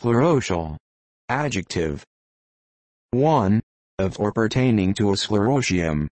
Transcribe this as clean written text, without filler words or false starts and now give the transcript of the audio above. Sclerotial. Adjective. 1. Of or pertaining to a sclerotium.